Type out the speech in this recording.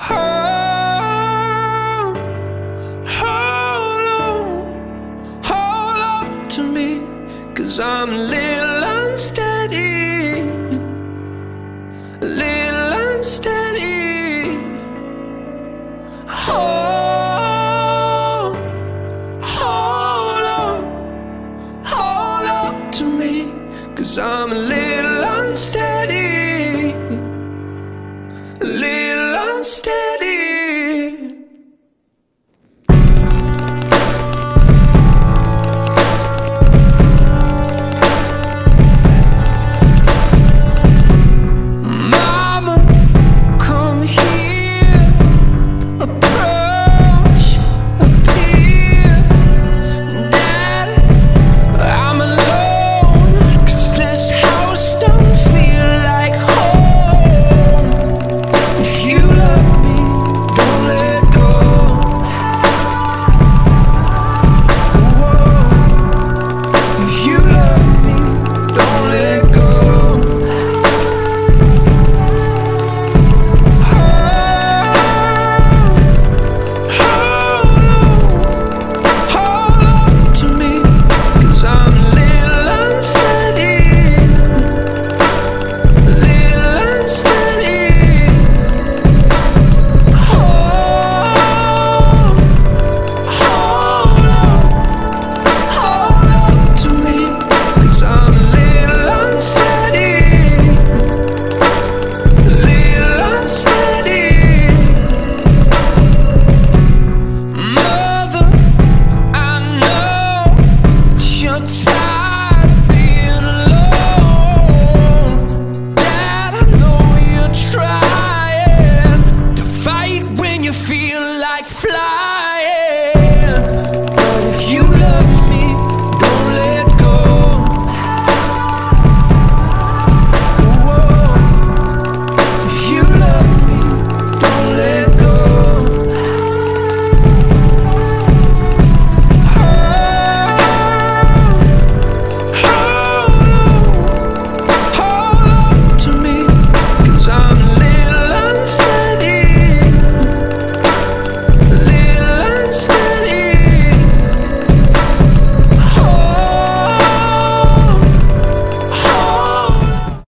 Hold on to me, 'cause I'm a little unsteady, a little unsteady. Hold on to me, 'cause I'm a little unsteady, a little unsteady.